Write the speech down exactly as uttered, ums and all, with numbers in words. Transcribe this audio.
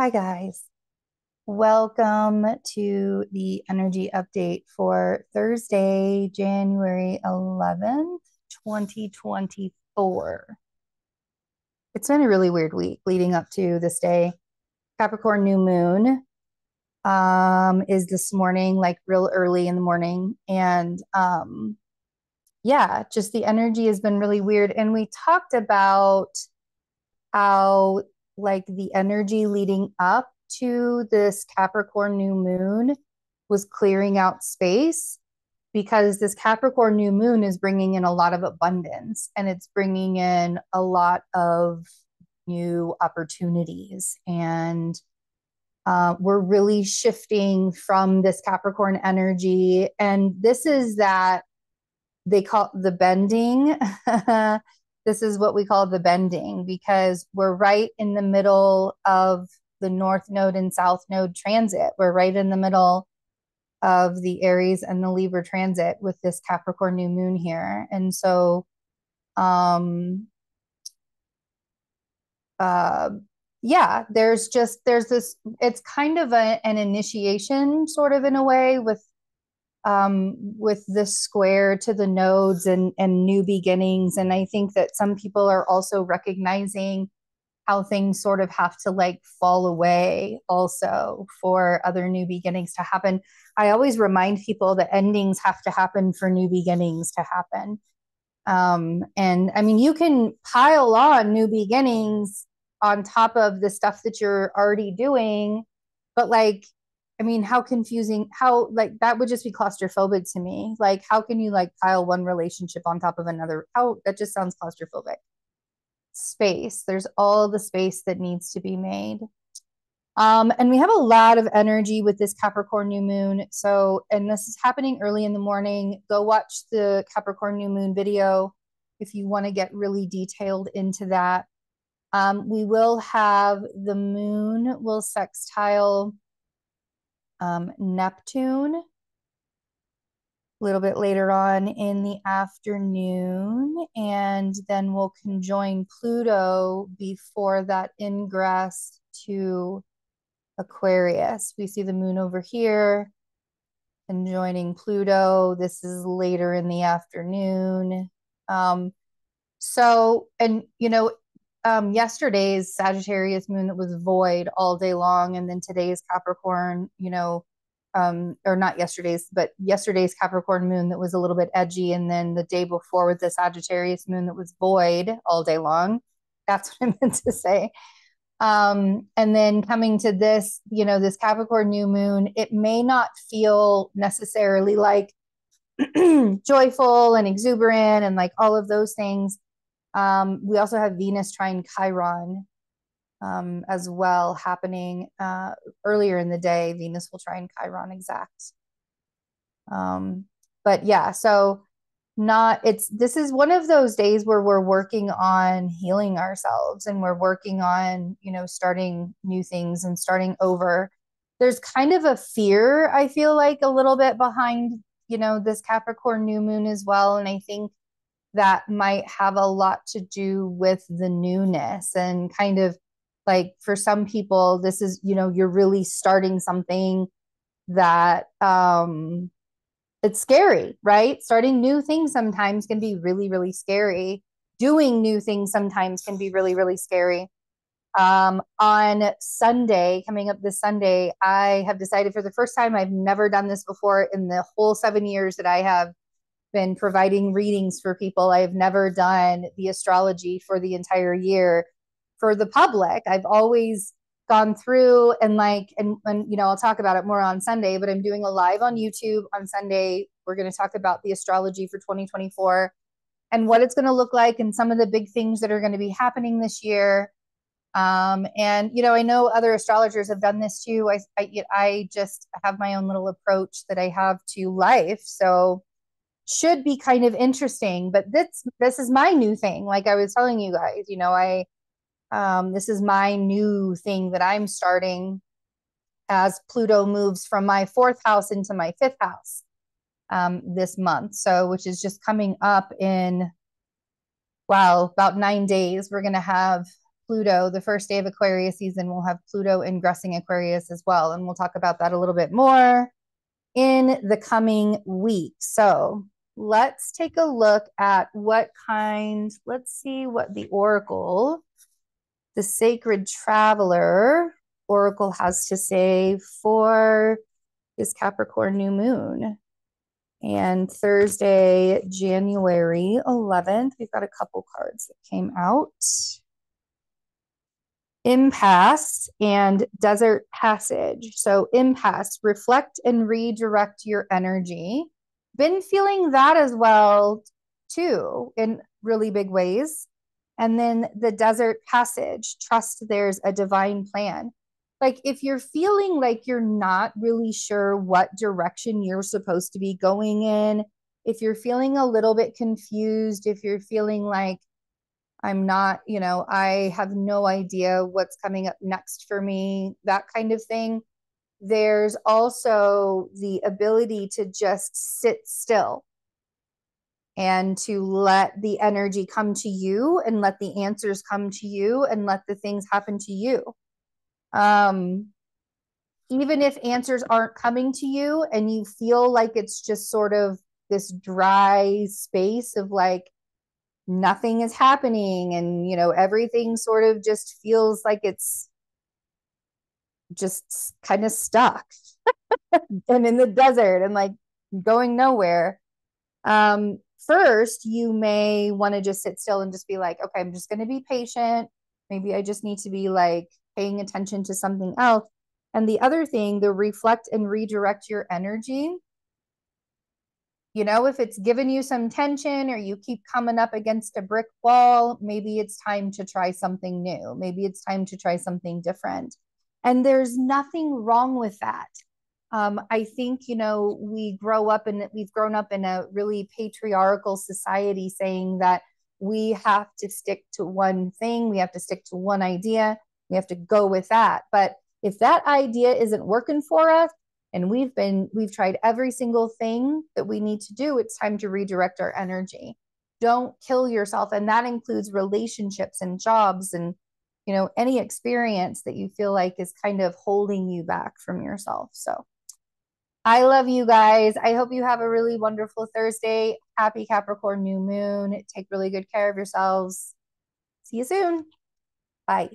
Hi guys, welcome to the energy update for Thursday, January eleventh, twenty twenty-four. It's been a really weird week leading up to this day. Capricorn new moon um, is this morning, like real early in the morning. And um, yeah, just the energy has been really weird. And we talked about how like the energy leading up to this Capricorn new moon was clearing out space, because this Capricorn new moon is bringing in a lot of abundance and it's bringing in a lot of new opportunities. And uh, we're really shifting from this Capricorn energy. And this is that they call the bending. This is what we call the bending, because we're right in the middle of the North node and South node transit. We're right in the middle of the Aries and the Libra transit with this Capricorn new moon here. And so, um, uh, yeah, there's just, there's this, it's kind of a, an initiation sort of in a way with Um, with this square to the nodes and, and new beginnings. And I think that some people are also recognizing how things sort of have to like fall away also for other new beginnings to happen. I always remind people that endings have to happen for new beginnings to happen. Um, and I mean, you can pile on new beginnings on top of the stuff that you're already doing, but like, I mean, how confusing, how like that would just be claustrophobic to me. Like, how can you like pile one relationship on top of another? How that just sounds claustrophobic. Space. There's all the space that needs to be made. Um, and we have a lot of energy with this Capricorn new moon. So, and this is happening early in the morning. Go watch the Capricorn new moon video if you want to get really detailed into that. Um, we will have the moon will sextile Um, Neptune a little bit later on in the afternoon, and then we'll conjoin Pluto before that ingress to Aquarius. We see the moon over here conjoining Pluto. This is later in the afternoon. Um, so, and you know, Um, yesterday's Sagittarius moon that was void all day long, and then today's Capricorn, you know, um, or not yesterday's, but yesterday's Capricorn moon that was a little bit edgy, and then the day before with the Sagittarius moon that was void all day long. That's what I meant to say. Um, and then coming to this, you know, this Capricorn new moon, it may not feel necessarily like joyful and exuberant and like all of those things. Um, we also have Venus trine Chiron um, as well happening uh, earlier in the day. Venus will trine Chiron exact. Um, but yeah, so not it's this is one of those days where we're working on healing ourselves, and we're working on, you know, starting new things and starting over. There's kind of a fear, I feel like, a little bit behind, you know, this Capricorn new moon as well. And I think that might have a lot to do with the newness, and kind of like for some people, this is, you know, you're really starting something that um, it's scary, right? Starting new things sometimes can be really, really scary. Doing new things sometimes can be really, really scary. Um, on Sunday, coming up this Sunday, I have decided for the first time, I've never done this before in the whole seven years that I have been providing readings for people. I've never done the astrology for the entire year for the public. I've always gone through and like, and, and you know, I'll talk about it more on Sunday, but I'm doing a live on YouTube on Sunday. We're going to talk about the astrology for twenty twenty-four and what it's going to look like and some of the big things that are going to be happening this year. Um, and, you know, I know other astrologers have done this too. I, I, I just have my own little approach that I have to life. So should be kind of interesting, but this, this is my new thing. Like I was telling you guys, you know, I, um, this is my new thing that I'm starting as Pluto moves from my fourth house into my fifth house, um, this month. So, which is just coming up in, wow, about nine days, we're going to have Pluto. The first day of Aquarius season, we'll have Pluto ingressing Aquarius as well. And we'll talk about that a little bit more in the coming week. So let's take a look at what kind, let's see what the Oracle, the Sacred Traveler Oracle has to say for this Capricorn new moon. And Thursday, January eleventh, we've got a couple cards that came out. Impasse and Desert Passage. So impasse, reflect and redirect your energy. Been feeling that as well too in really big ways. And then the Desert Passage, trust there's a divine plan. Like if you're feeling like you're not really sure what direction you're supposed to be going in, if you're feeling a little bit confused, if you're feeling like I'm not, you know, I have no idea what's coming up next for me, that kind of thing. There's also the ability to just sit still and to let the energy come to you and let the answers come to you and let the things happen to you. Um, even if answers aren't coming to you and you feel like it's just sort of this dry space of like nothing is happening and, you know, everything sort of just feels like it's just kind of stuck and in the desert and like going nowhere. Um, first, you may want to just sit still and just be like, okay, I'm just going to be patient. Maybe I just need to be like, paying attention to something else. And the other thing, the reflect and redirect your energy. You know, if it's given you some tension or you keep coming up against a brick wall, maybe it's time to try something new. Maybe it's time to try something different. And there's nothing wrong with that. Um, I think, you know, we grow up and we've grown up in a really patriarchal society saying that we have to stick to one thing. We have to stick to one idea. We have to go with that. But if that idea isn't working for us and we've been, we've tried every single thing that we need to do, it's time to redirect our energy. Don't kill yourself. And that includes relationships and jobs and, you know, any experience that you feel like is kind of holding you back from yourself. So I love you guys. I hope you have a really wonderful Thursday. Happy Capricorn new moon. Take really good care of yourselves. See you soon. Bye.